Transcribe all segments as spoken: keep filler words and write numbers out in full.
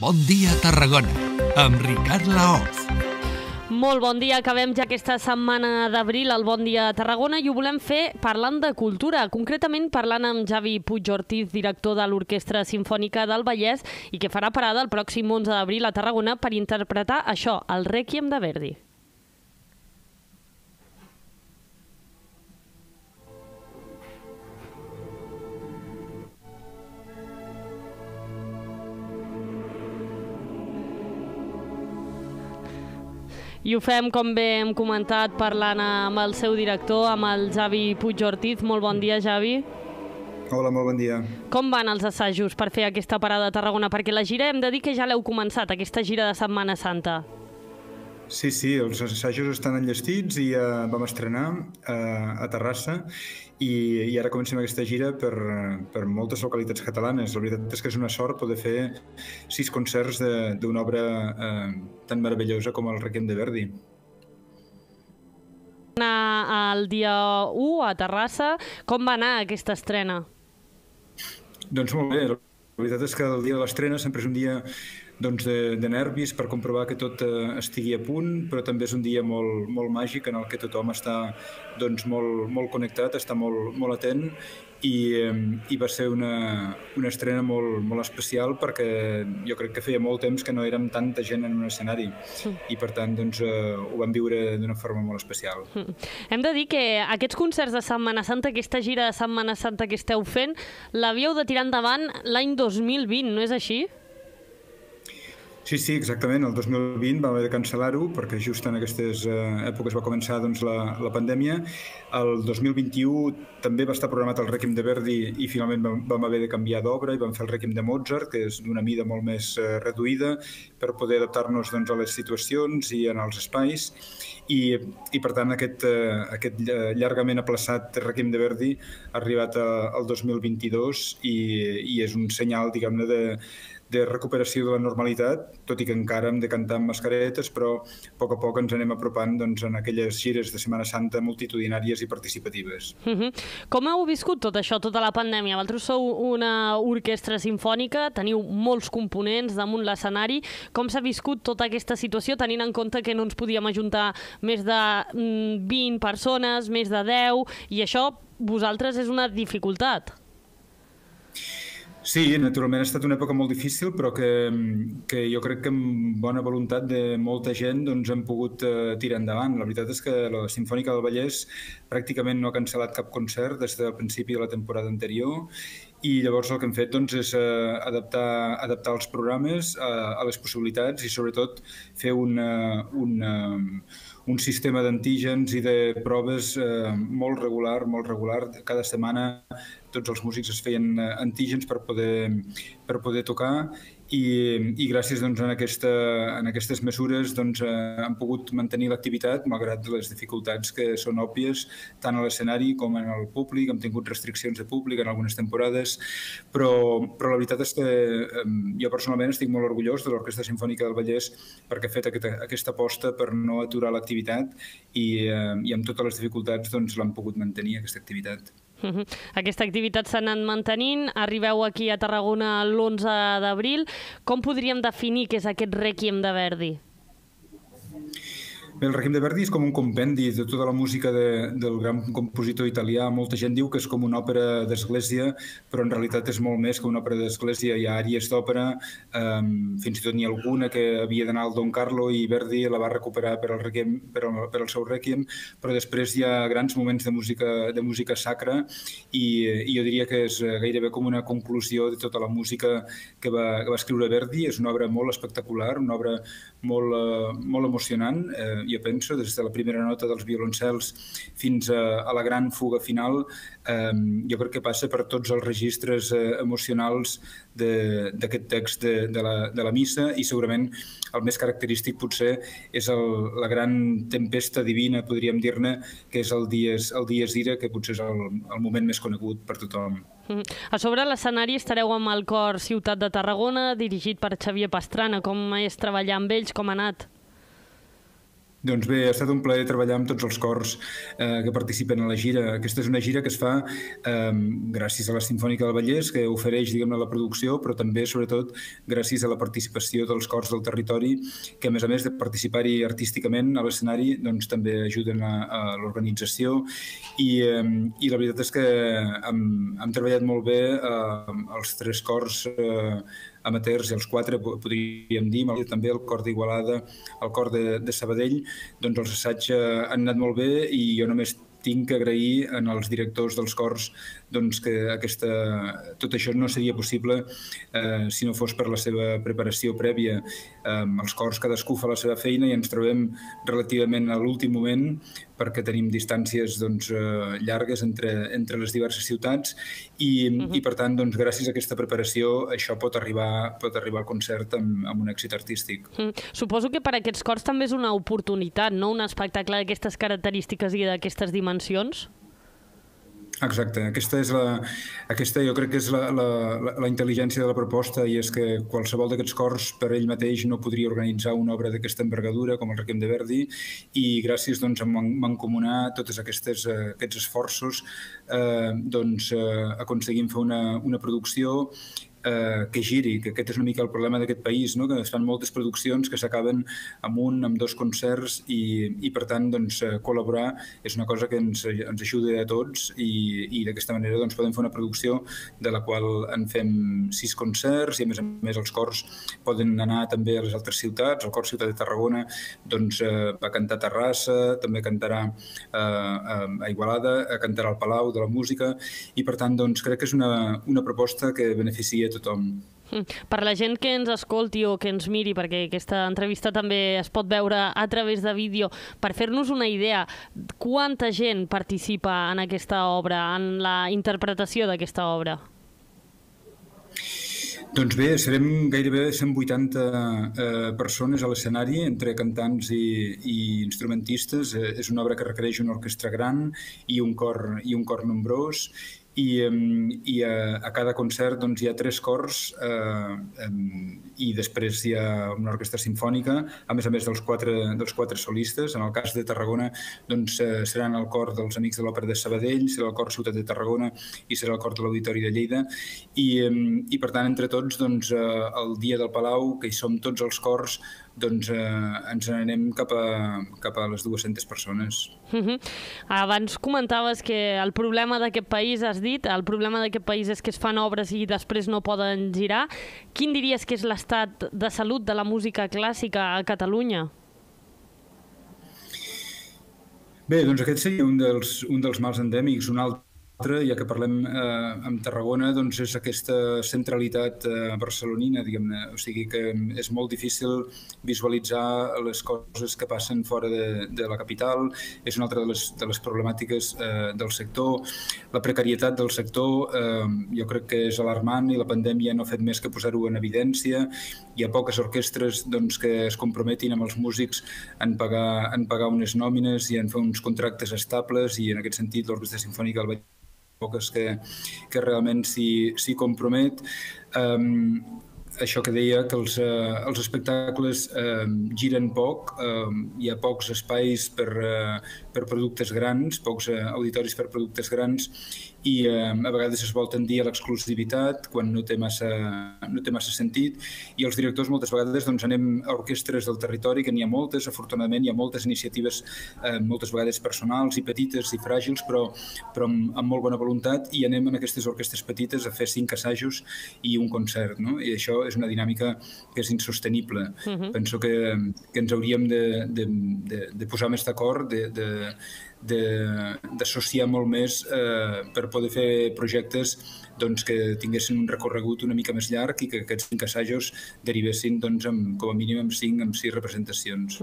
Bon dia, Tarragona, amb Ricard Laoz. Molt bon dia, acabem ja aquesta setmana d'abril al Bon Dia a Tarragona i ho volem fer parlant de cultura, concretament parlant amb Xavi Puig Ortiz, director de l'Orquestra Simfònica del Vallès i que farà parada el pròxim onze d'abril a Tarragona per interpretar això, el Requiem de Verdi. I ho fem, com bé hem comentat, parlant amb el seu director, amb el Xavi Puig Ortiz. Molt bon dia, Xavi. Hola, molt bon dia. Com van els assajos per fer aquesta parada a Tarragona? Perquè la gira, hem de dir que ja l'heu començat, aquesta gira de Setmana Santa. Sí, sí, els assajos estan enllestits i ja vam estrenar a Terrassa i ara comencem aquesta gira per moltes localitats catalanes. La veritat és que és una sort poder fer sis concerts d'una obra tan meravellosa com el Requiem de Verdi. El dia u a Terrassa, com va anar aquesta estrena? Doncs molt bé, la veritat és que el dia de l'estrena sempre és un dia de nervis per comprovar que tot estigui a punt, però també és un dia molt màgic en el que tothom està molt connectat, està molt atent i va ser una estrena molt especial perquè jo crec que feia molt temps que no érem tanta gent en un escenari i per tant ho vam viure d'una forma molt especial. Hem de dir que aquests concerts de Setmana Santa, aquesta gira de Setmana Santa que esteu fent, l'havíeu de tirar endavant l'any dos mil vint, no és així? Sí, sí, exactament. El dos mil vint vam haver de cancel·lar-ho perquè just en aquestes èpoques va començar la pandèmia. El dos mil vint-i-u també va estar programat el Requiem de Verdi i finalment vam haver de canviar d'obra i vam fer el Requiem de Mozart, que és d'una mida molt més reduïda, per poder adaptar-nos a les situacions i als espais. I per tant aquest llargament aplaçat Requiem de Verdi ha arribat al dos mil vint-i-dos i és un senyal, diguem-ne, de de recuperació de la normalitat, tot i que encara hem de cantar amb mascaretes, però a poc a poc ens anem apropant en aquelles gires de Setmana Santa multitudinàries i participatives. Com heu viscut tot això, tota la pandèmia? Vosaltres sou una orquestra simfònica, teniu molts components damunt l'escenari. Com s'ha viscut tota aquesta situació, tenint en compte que no ens podíem ajuntar més de vint persones, més de deu, i això, vosaltres, és una dificultat? Sí, naturalment ha estat una època molt difícil, però que jo crec que amb bona voluntat de molta gent hem pogut tirar endavant. La veritat és que la Simfònica del Vallès pràcticament no ha cancel·lat cap concert des del principi de la temporada anterior i llavors el que hem fet és adaptar els programes a les possibilitats i sobretot fer un... un sistema d'antígens i de proves molt regular, molt regular. Cada setmana tots els músics es feien antígens per poder tocar i gràcies a aquestes mesures han pogut mantenir l'activitat malgrat les dificultats que són òbvies tant a l'escenari com en el públic. Hem tingut restriccions de públic en algunes temporades, però la veritat és que jo personalment estic molt orgullós de l'Orquestra Simfònica del Vallès perquè ha fet aquesta aposta per no aturar l'activitat i amb totes les dificultats l'han pogut mantenir, aquesta activitat. Aquesta activitat s'ha anat mantenint, arribeu aquí a Tarragona l'onze d'abril. Com podríem definir què és aquest Requiem de Verdi? El Requiem de Verdi és com un compendi de tota la música del gran compositor italià. Molta gent diu que és com una òpera d'església, però en realitat és molt més que una òpera d'església. Hi ha àries d'òpera, fins i tot n'hi ha alguna que havia d'anar al Don Carlo i Verdi la va recuperar per al seu Requiem, però després hi ha grans moments de música sacra i jo diria que és gairebé com una conclusió de tota la música que va escriure Verdi. És una obra molt espectacular, una obra molt emocionant. Jo penso, des de la primera nota dels violoncels fins a la gran fuga final, jo crec que passa per tots els registres emocionals d'aquest text de la missa i segurament el més característic potser és la gran tempesta divina, podríem dir-ne, que és el Dies Irae, que potser és el moment més conegut per tothom. A sobre l'escenari estareu amb el cor Ciutat de Tarragona, dirigit per Xavier Pastrana. Com és treballar amb ells? Com ha anat? Doncs bé, ha estat un plaer treballar amb tots els cors eh, que participen a la gira. Aquesta és una gira que es fa eh, gràcies a la Simfònica del Vallès, que ofereix, diguem-ne, la producció, però també, sobretot, gràcies a la participació dels cors del territori, que, a més a més de participar-hi artísticament a l'escenari, doncs també ajuden a, a l'organització. I, eh, I la veritat és que hem, hem treballat molt bé eh, els tres cors eh, amateurs i els quatre, podríem dir, també el cor d'Igualada, el cor de, de Sabadell. Doncs els assaigs han anat molt bé i jo només tinc que agrair als directors dels cors doncs, que aquesta, tot això no seria possible eh, si no fos per la seva preparació prèvia. Eh, els cors cadascú fa la seva feina i ens trobem relativament a l'últim moment perquè tenim distàncies doncs, eh, llargues entre, entre les diverses ciutats i, uh-huh. i per tant, doncs, gràcies a aquesta preparació això pot arribar, pot arribar al concert amb, amb un èxit artístic. Mm. Suposo que per aquests cors també és una oportunitat, no? Un espectacle d'aquestes característiques i d'aquestes dimensions. Mencions? Exacte. Aquesta, és la, aquesta jo crec que és la, la, la intel·ligència de la proposta, i és que qualsevol d'aquests cors per ell mateix no podria organitzar una obra d'aquesta envergadura com el Requiem de Verdi, i gràcies doncs, a mancomunar tots aquests esforços eh, doncs, eh, aconseguim fer una, una producció que giri, que aquest és una mica el problema d'aquest país, no? Que es fan moltes produccions que s'acaben amb un, amb dos concerts i, i per tant, doncs, col·laborar és una cosa que ens, ens ajuda a tots i, i d'aquesta manera doncs, podem fer una producció de la qual en fem sis concerts i, a més a més, els cors poden anar també a les altres ciutats. El cor Ciutat de Tarragona doncs, va cantar a Terrassa, també cantarà a Igualada, cantarà al Palau de la Música i, per tant, doncs, crec que és una, una proposta que beneficia tothom. Per la gent que ens escolti o que ens miri, perquè aquesta entrevista també es pot veure a través de vídeo, per fer-nos una idea, quanta gent participa en aquesta obra, en la interpretació d'aquesta obra? Doncs bé, serem gairebé cent vuitanta eh, persones a l'escenari, entre cantants i, i instrumentistes. Eh, és una obra que requereix una orquestra gran i un cor, i un cor nombrós. I, i a, a cada concert doncs, hi ha tres cors eh, i després hi ha una orquestra simfònica, a més a més dels quatre, dels quatre solistes. En el cas de Tarragona doncs, seran el cor dels Amics de l'Òpera de Sabadell, serà el cor Ciutat de Tarragona i serà el cor de l'Auditori de Lleida. I, i per tant, entre tots, doncs, el dia del Palau, que hi som tots els cors, doncs eh, ens n'anem cap a, cap a les dues-centes persones. Uh-huh. Abans comentaves que el problema d'aquest país, has dit, el problema d'aquest país és que es fan obres i després no poden girar. Quin diries que és l'estat de salut de la música clàssica a Catalunya? Bé, doncs aquest seria un dels, un dels mals endèmics. Un altre, ja que parlem eh, amb Tarragona, doncs és aquesta centralitat eh, barcelonina, diguem-ne. O sigui que és molt difícil visualitzar les coses que passen fora de, de la capital. És una altra de les, de les problemàtiques eh, del sector. La precarietat del sector eh, jo crec que és alarmant i la pandèmia no ha fet més que posar-ho en evidència. Hi ha poques orquestres doncs, que es comprometin amb els músics en pagar, en pagar unes nòmines i en fer uns contractes estables, i en aquest sentit l'Orquestra Simfònica del Vallès poques que, que realment s'hi compromet. Um, això que deia, que els, uh, els espectacles uh, giren poc, uh, hi ha pocs espais per, uh, per productes grans, pocs uh, auditoris per productes grans, i eh, a vegades es vol tendir a l'exclusivitat quan no té, massa, no té massa sentit, i els directors moltes vegades doncs, anem a orquestres del territori, que n'hi ha moltes, afortunadament hi ha moltes iniciatives eh, moltes vegades personals i petites i fràgils, però, però amb, amb molt bona voluntat, i anem en aquestes orquestres petites a fer cinc assajos i un concert, no? I això és una dinàmica que és insostenible. Uh-huh. Penso que, que ens hauríem de, de, de, de posar més d'acord, de, de d'associar molt més eh, per poder fer projectes doncs, que tinguessin un recorregut una mica més llarg i que aquests cinc assajos derivessin doncs, amb, com a mínim amb cinc, amb sis representacions.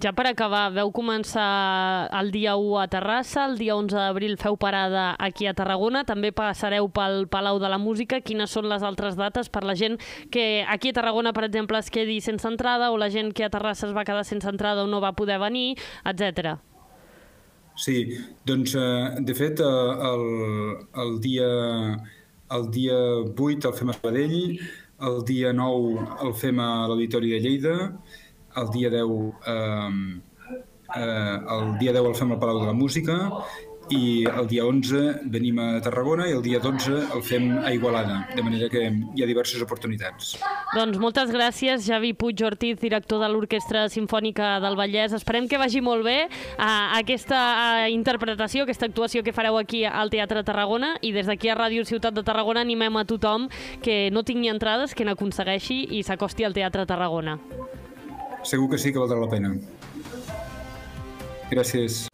Ja per acabar, veu començar el dia u a Terrassa, el dia onze d'abril feu parada aquí a Tarragona, també passareu pel Palau de la Música. Quines són les altres dates per la gent que aquí a Tarragona, per exemple, es quedi sense entrada, o la gent que a Terrassa es va quedar sense entrada o no va poder venir, etcètera? Sí, doncs, de fet, el, el, dia, el dia vuit el fem a Sabadell, el dia nou el fem a l'Auditori de Lleida, el dia deu eh, El dia deu el fem al Palau de la Música i el dia onze venim a Tarragona i el dia dotze el fem a Igualada, de manera que hi ha diverses oportunitats. Doncs moltes gràcies, Xavi Puig Ortiz, director de l'Orquestra Simfònica del Vallès. Esperem que vagi molt bé aquesta interpretació, aquesta actuació que fareu aquí al Teatre Tarragona, i des d'aquí a Ràdio Ciutat de Tarragona animem a tothom que no tingui entrades, que n'aconsegueixi i s'acosti al Teatre Tarragona. Segur que sí que valdrà la pena. Gràcies.